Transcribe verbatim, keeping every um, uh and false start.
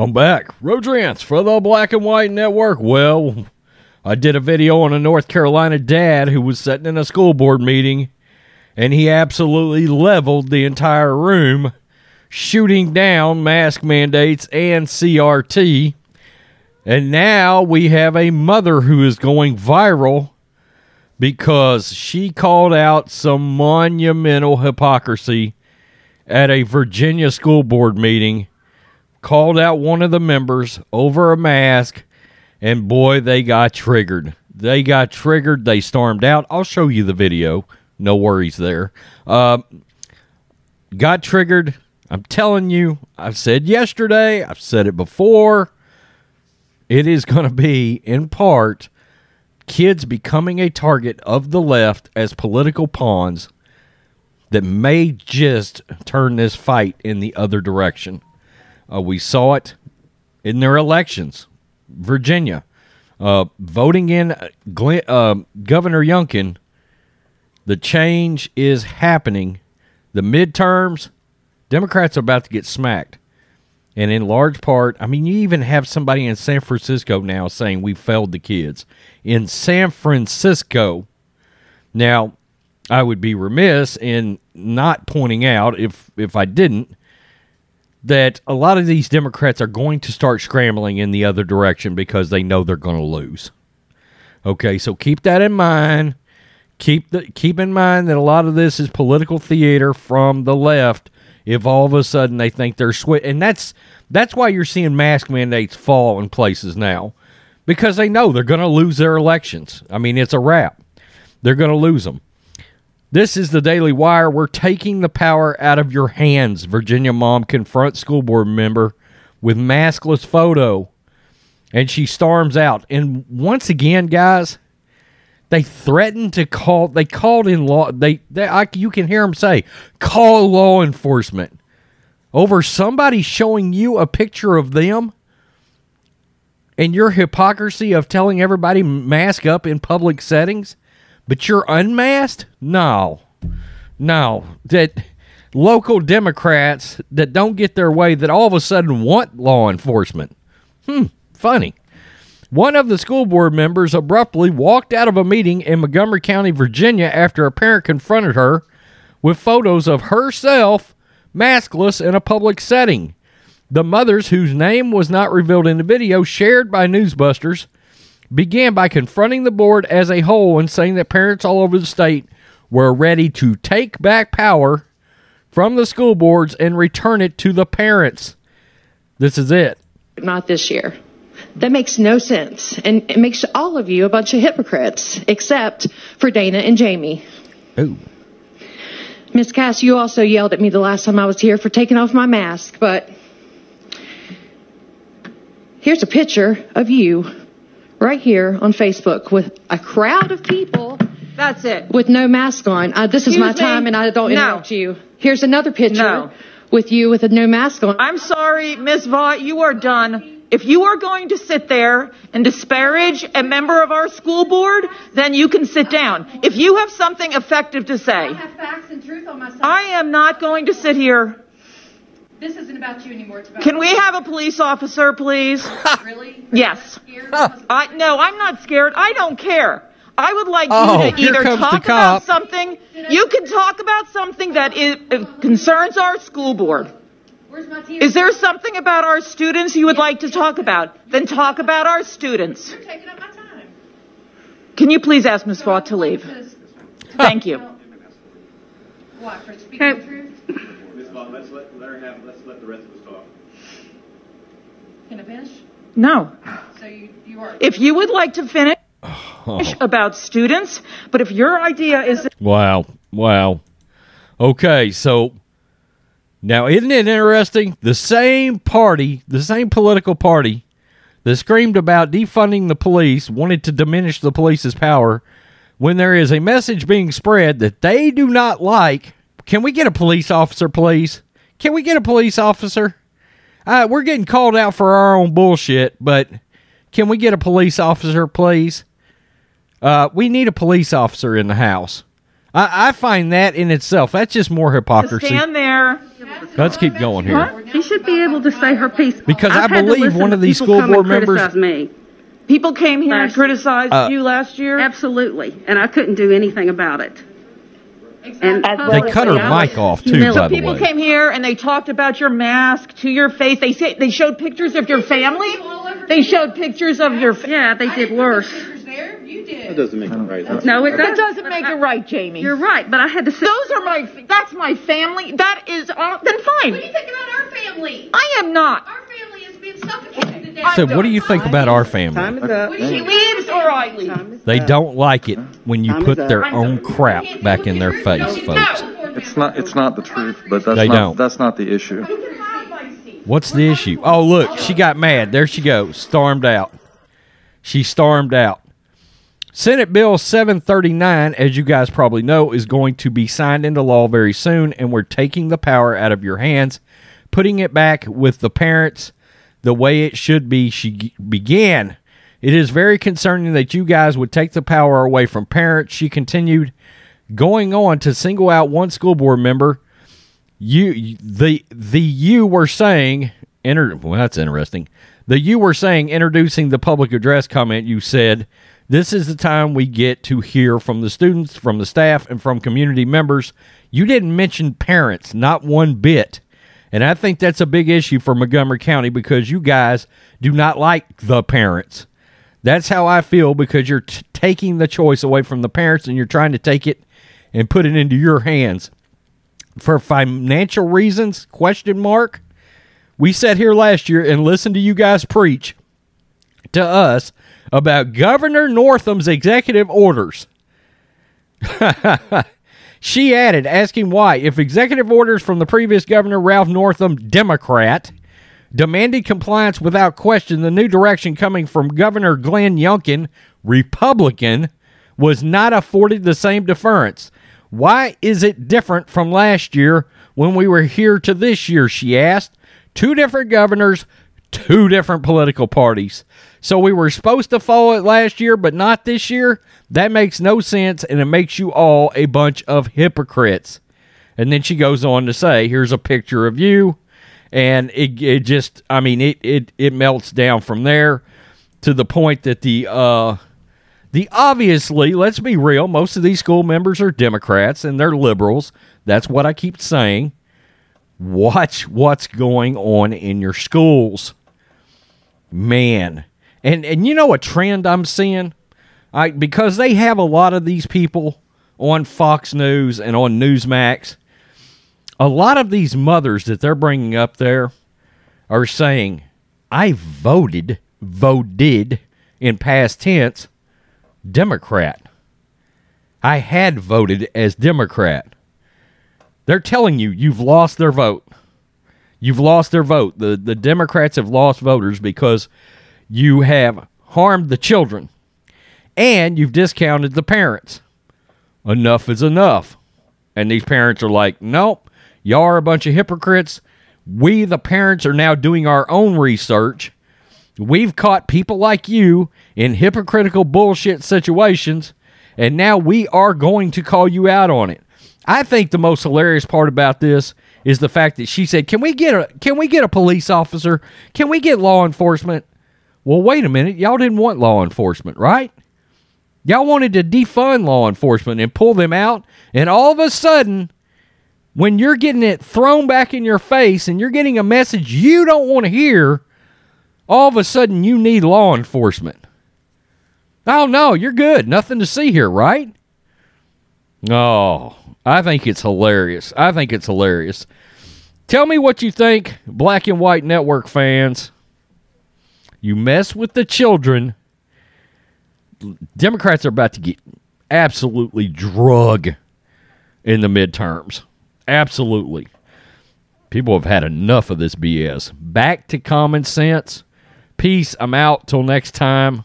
I'm back. Rodrance for the Black and White Network. Well, I did a video on a North Carolina dad who was sitting in a school board meeting, and he absolutely leveled the entire room, shooting down mask mandates and C R T. And now we have a mother who is going viral because she called out some monumental hypocrisy at a Virginia school board meeting, called out one of the members over a mask, and boy, they got triggered. They got triggered. They stormed out. I'll show you the video. No worries there. Uh, got triggered. I'm telling you, I've said yesterday, I've said it before, it is going to be, in part, kids becoming a target of the left as political pawns that may just turn this fight in the other direction. Uh, we saw it in their elections. Virginia, uh, voting in Glenn, uh, Governor Youngkin, the change is happening. The midterms, Democrats are about to get smacked. And in large part, I mean, you even have somebody in San Francisco now saying we failed the kids. In San Francisco, now, I would be remiss in not pointing out, if, if I didn't, that a lot of these Democrats are going to start scrambling in the other direction because they know they're going to lose. Okay, so keep that in mind. Keep the, keep in mind that a lot of this is political theater from the left. If all of a sudden they think they're switch, and that's that's why you're seeing mask mandates fall in places now, because they know they're going to lose their elections. I mean, it's a wrap. They're going to lose them. This is the Daily Wire. We're taking the power out of your hands. Virginia mom confronts school board member with maskless photo, and she storms out. And once again, guys, they threatened to call, they called in law, they, they I, you can hear them say, call law enforcement over somebody showing you a picture of them and your hypocrisy of telling everybody mask up in public settings, but you're unmasked? No, no, that local Democrats that don't get their way that all of a sudden want law enforcement. Hmm, funny. One of the school board members abruptly walked out of a meeting in Montgomery County, Virginia, after a parent confronted her with photos of herself maskless in a public setting. The mothers, whose name was not revealed in the video shared by Newsbusters, began by confronting the board as a whole and saying that parents all over the state were ready to take back power from the school boards and return it to the parents. This is it. Not this year. That makes no sense, and it makes all of you a bunch of hypocrites, except for Dana and Jamie. Oh. Miss Cass, you also yelled at me the last time I was here for taking off my mask, but here's a picture of you right here on Facebook with a crowd of people. That's it. With no mask on. Uh, this Excuse is my time, me? And I don't interrupt no. you. Here's another picture no. with you with a no mask on. I'm sorry, Miss Vaught, you are done. If you are going to sit there and disparage a member of our school board, then you can sit down. If you have something effective to say. I have facts and truth on my side. I am not going to sit here. This isn't about you anymore. It's about can me. We have a police officer, please? Really? Yes. I, no, I'm not scared. I don't care. I would like oh, you to either talk about something. You can talk about something that is, concerns our school board. Is there something about our students you would yeah, like to talk about? You're then talk about our students. You're taking up my time. Can you please ask Miz Vaught to leave? Thank you. What, for speaking the truth? Miz Vaught, let's let, let her have, let's let the rest of us talk. Can I finish? No. So you, you are. If you would like to finish oh. about students, but if your idea is... Wow, wow. Okay, so... Now, isn't it interesting? The same party, the same political party that screamed about defunding the police, wanted to diminish the police's power, when there is a message being spread that they do not like. Can we get a police officer, please? Can we get a police officer? Uh, we're getting called out for our own bullshit, but can we get a police officer, please? Uh, we need a police officer in the house. I, I find that in itself, that's just more hypocrisy. Stand there. Let's keep going here. Huh? She should be able to say her piece. Because I've I believe one of these school board members... Me. People came here last, and criticized uh, you last year? Absolutely. And I couldn't do anything about it. And they cut her mic off, too, by the way. So people came here and they talked about your mask to your face. They say, they showed pictures of your family. They showed pictures of your... Yeah, they did worse. You did. That doesn't make it right. That's no, it doesn't. That doesn't make I, it right, Jamie. You're right, but I had to say... Those are my... That's my family. That is... Uh, then fine. What do you think about our family? I am not. Our family is being suffocated today. So what do you think about our family? Time is up. When she leaves or I leave. They don't like it when you put their own crap back in their face, folks. It's not, it's not the truth, but that's, they not, don't. That's not the issue. What's the issue? Oh, look. She got mad. There she goes. Stormed out. She stormed out. Senate Bill seven thirty-nine, as you guys probably know, is going to be signed into law very soon, and we're taking the power out of your hands, putting it back with the parents the way it should be. She began, "It is very concerning that you guys would take the power away from parents," she continued, going on to single out one school board member. You, the, the you were saying, inter well, that's interesting. The you were saying, introducing the public address comment, you said, "This is the time we get to hear from the students, from the staff, and from community members." You didn't mention parents, not one bit. And I think that's a big issue for Montgomery County because you guys do not like the parents. That's how I feel, because you're t taking the choice away from the parents and you're trying to take it and put it into your hands. For financial reasons, question mark. We sat here last year and listened to you guys preach to us about Governor Northam's executive orders. She added, asking why, if executive orders from the previous governor, Ralph Northam, Democrat, demanded compliance without question, the new direction coming from Governor Glenn Youngkin, Republican, was not afforded the same deference. Why is it different from last year when we were here to this year, she asked. Two different governors, two different political parties. So we were supposed to follow it last year, but not this year? That makes no sense, and it makes you all a bunch of hypocrites. And then she goes on to say, here's a picture of you. And it, it just, I mean, it, it, it melts down from there to the point that the, uh, the obviously, let's be real, most of these school members are Democrats, and they're liberals. That's what I keep saying. Watch what's going on in your schools. Man. And and you know a trend I'm seeing? I, because they have a lot of these people on Fox News and on Newsmax, a lot of these mothers that they're bringing up there are saying, I voted, voted in past tense, Democrat. I had voted as Democrat. They're telling you, you've lost their vote. You've lost their vote. The, the Democrats have lost voters because... you have harmed the children, and you've discounted the parents. Enough is enough. And these parents are like, nope, y'all are a bunch of hypocrites. We, the parents, are now doing our own research. We've caught people like you in hypocritical bullshit situations, and now we are going to call you out on it. I think the most hilarious part about this is the fact that she said, can we get a, can we get a police officer? Can we get law enforcement? Well, wait a minute. Y'all didn't want law enforcement, right? Y'all wanted to defund law enforcement and pull them out. And all of a sudden, when you're getting it thrown back in your face and you're getting a message you don't want to hear, all of a sudden you need law enforcement. Oh, no, you're good. Nothing to see here, right? Oh, I think it's hilarious. I think it's hilarious. Tell me what you think, Black and White Network fans. You mess with the children, Democrats are about to get absolutely drug in the midterms. Absolutely. People have had enough of this B S. Back to common sense. Peace. I'm out. Till next time.